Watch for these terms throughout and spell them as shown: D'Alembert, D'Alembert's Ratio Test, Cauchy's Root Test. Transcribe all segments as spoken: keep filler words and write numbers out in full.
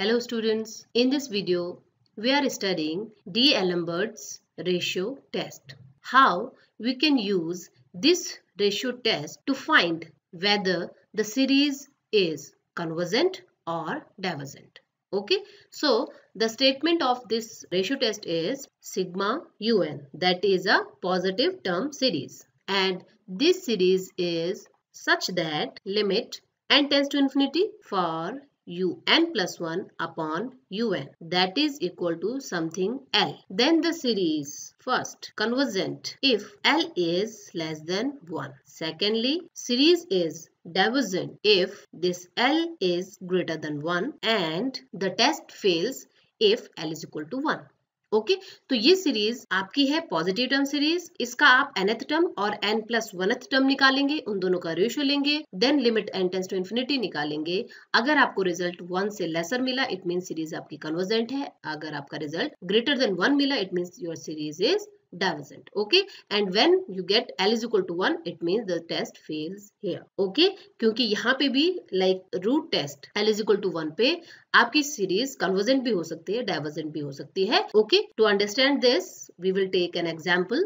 Hello students, in this video we are studying D'Alembert's ratio test. How we can use this ratio test to find whether the series is convergent or divergent. Okay, so the statement of this ratio test is sigma un, that is a positive term series, and this series is such that limit n tends to infinity for un plus one upon un, that is equal to something L. Then the series, first, convergent if L is less than one. Secondly, series is divergent if this L is greater than one, and the test fails if L is equal to one. Okay okay, तो ये series आपकी है positive term series. इसका आप nth term और n plus oneth term निकालेंगे, उन दोनों का रेशियो लेंगे, then limit n tends to infinity निकालेंगे. अगर आपको रिजल्ट वन से लेसर मिला इट मीन सीरीज आपकी कन्वर्जेंट है. अगर आपका रिजल्ट ग्रेटर देन वन मिला it mean your series is divergent. Okay, and when you get L is equal to one, it means the test fails here. Okay, क्योंकि यहाँ पे भी like root test L is equal to one पे आपकी series convergent भी हो सकती है, divergent भी हो सकती है. Okay, to understand this we will take an example.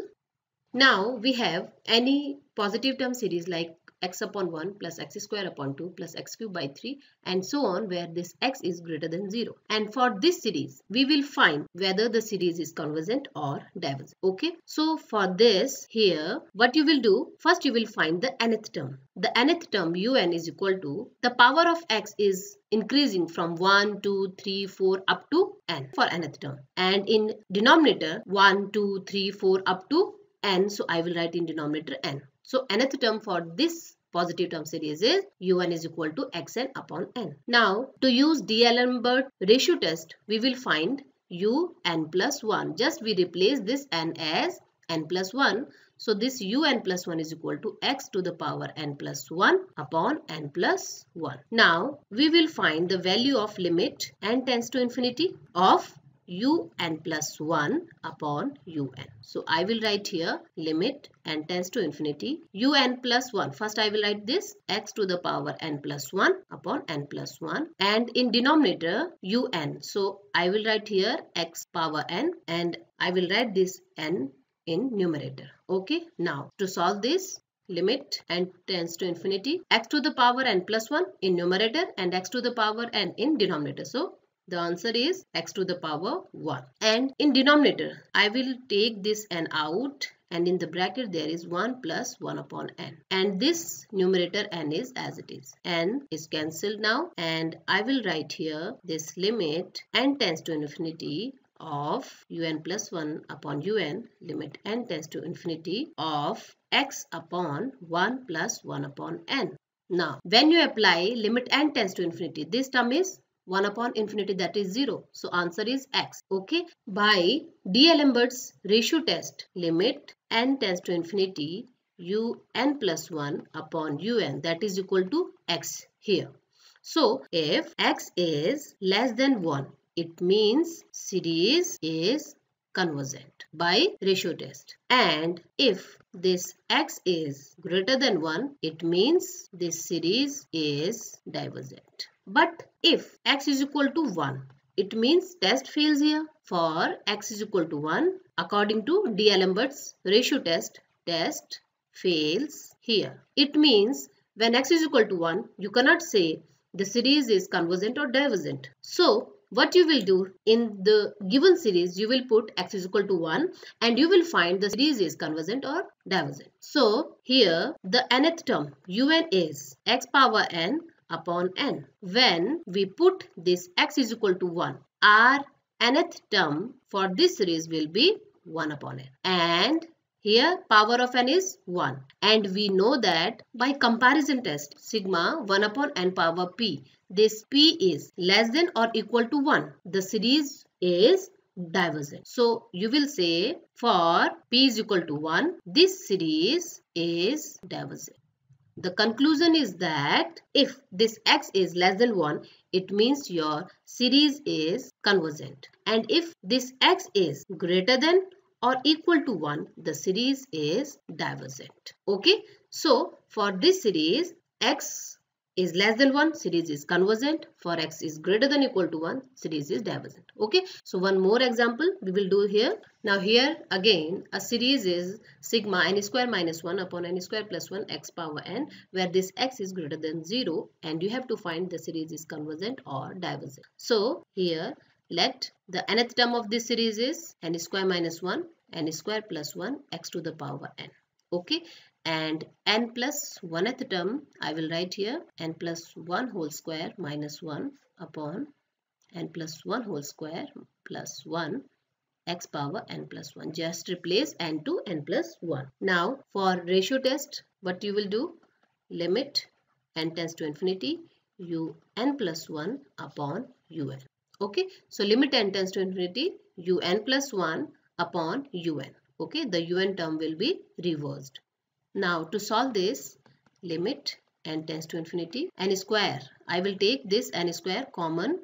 Now we have any positive term series like x upon one plus x square upon two plus x cube by three and so on, where this x is greater than zero. And for this series, we will find whether the series is convergent or divergent. Okay. So for this here, what you will do, first you will find the nth term. The nth term un is equal to, the power of x is increasing from one, two, three, four up to n for nth term. And in denominator one, two, three, four up to n. So I will write in denominator n. So nth term for this positive term series is u one is equal to xn upon n. Now to use D'Alembert ratio test, we will find un plus one. Just we replace this n as n plus one. So this un plus one is equal to x to the power n plus one upon n plus one. Now we will find the value of limit n tends to infinity of un plus one upon un. So I will write here limit n tends to infinity un plus one. First I will write this x to the power n plus one upon n plus one, and in denominator un. So I will write here x power n, and I will write this n in numerator. Okay, now to solve this, limit n tends to infinity x to the power n plus one in numerator and x to the power n in denominator. So the answer is x to the power one. And in denominator, I will take this n out, and in the bracket there is one plus one upon n. And this numerator n is as it is. n is cancelled now, and I will write here this limit n tends to infinity of un plus one upon un, limit n tends to infinity of x upon one plus one upon n. Now, when you apply limit n tends to infinity, this term is one upon infinity, that is zero. So answer is x. Okay. By D'Alembert's ratio test, limit n tends to infinity un plus one upon un, that is equal to x here. So if x is less than one, it means series is convergent by ratio test. And if this x is greater than one, it means this series is divergent. But if x is equal to one, it means test fails here. For x is equal to one, according to D'Alembert's ratio test, test fails here. It means when x is equal to one, you cannot say the series is convergent or divergent. So what you will do, in the given series, you will put x is equal to one and you will find the series is convergent or divergent. So here the nth term un is x power n upon n. When we put this x is equal to one, our nth term for this series will be one upon n. And here power of n is one. And we know that by comparison test, sigma one upon n power p, this p is less than or equal to one. The series is divergent. So you will say for p is equal to one, this series is divergent. The conclusion is that if this x is less than one, it means your series is convergent. And if this x is greater than or equal to one, the series is divergent. Okay, so for this series, x is less than one, series is convergent. For x is greater than or equal to one, series is divergent. Okay, so one more example we will do here. Now here again a series is sigma n square minus one upon n square plus one x power n, where this x is greater than zero, and you have to find the series is convergent or divergent. So here let the nth term of this series is n square minus one, n square plus one x to the power n. Okay, and n plus one-th term I will write here n plus one whole square minus one upon n plus one whole square plus one x power n plus one. Just replace n to n plus one. Now for ratio test, what you will do? Limit n tends to infinity u n plus one upon u n. Okay, so limit n tends to infinity u n plus one upon u n. Okay, the u n term will be reversed. Now to solve this, limit n tends to infinity, n square. I will take this n square common,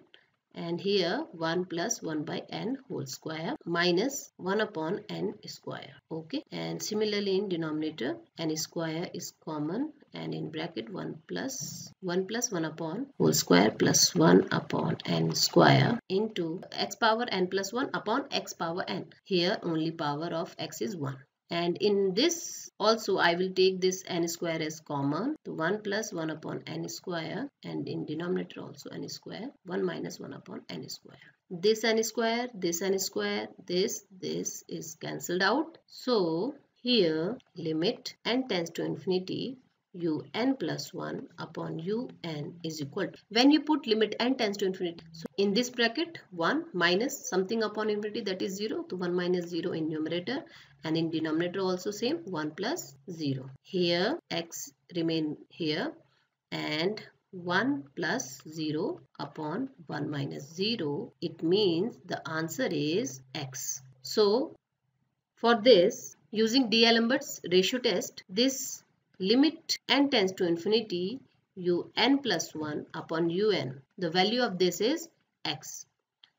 and here one plus one by n whole square minus one upon n square. Okay, and similarly in denominator n square is common, and in bracket one plus one plus one upon whole square plus one upon n square into x power n plus one upon x power n. Here only power of x is one. And in this also I will take this n square as common. So one plus one upon n square, and in denominator also n square, one minus one upon n square. This n square, this n square, this, this is cancelled out. So here limit n tends to infinity u n plus one upon u n is equal to, when you put limit n tends to infinity, so in this bracket one minus something upon infinity, that is zero, to one minus zero in numerator, and in denominator also same, one plus zero. Here x remain here, and one plus zero upon one minus zero, it means the answer is x. So for this, using D'Alembert's ratio test, this limit n tends to infinity u n plus one upon u n, the value of this is x.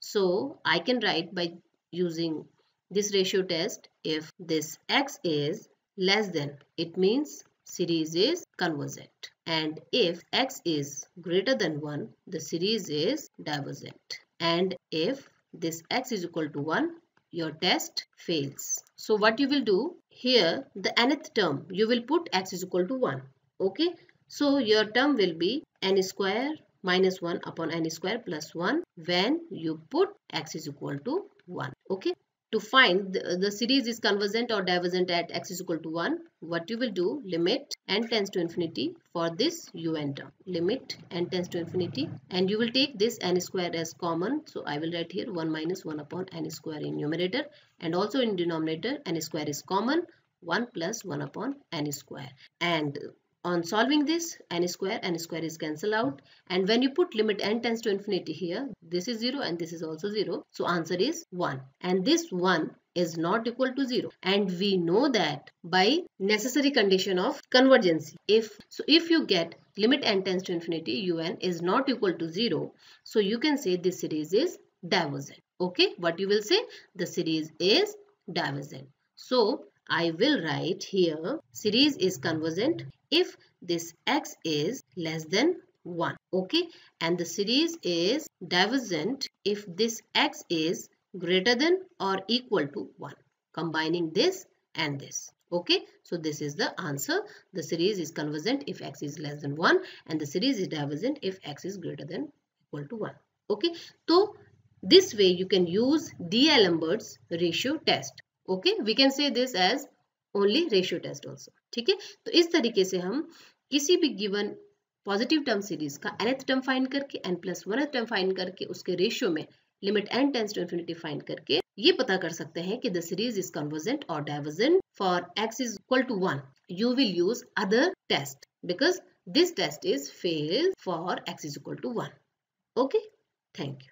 So I can write by using this ratio test, if this x is less than, it means series is convergent, and if x is greater than one, the series is divergent, and if this x is equal to one, your test fails. So what you will do here, the nth term you will put x is equal to one. Okay, so your term will be n square minus one upon n square plus one when you put x is equal to one. Okay, to find the, the series is convergent or divergent at x is equal to one, what you will do, limit n tends to infinity for this u n term. Limit n tends to infinity, and you will take this n square as common. So I will write here one minus one upon n square in numerator, and also in denominator n square is common, one plus one upon n square. And on solving this, n square, n square is cancelled out, and when you put limit n tends to infinity here, this is zero and this is also zero, so answer is one, and this one is not equal to zero, and we know that by necessary condition of convergence. If so, if you get limit n tends to infinity u n is not equal to zero, so you can say this series is divergent. Okay, what you will say, the series is divergent. So I will write here, series is convergent if this x is less than one. Okay, and the series is divergent if this x is greater than or equal to one, combining this and this. Okay, so this is the answer. The series is convergent if x is less than one, and the series is divergent if x is greater than or equal to one. Okay, so this way you can use D'Alembert's ratio test. Okay, we can say this as only ratio test also. ठीक है, तो इस तरीके से हम किसी भी given positive term series का nth टर्म फाइंड करके, n plus one th term find करके, उसके रेशियो में limit n tends to infinity find करके ये पता कर सकते हैं कि द सीरीज इज कन्वर्जेंट और divergent for x is equal to one. You will use other test because this test is failed for x is equal to one. Okay, thank you.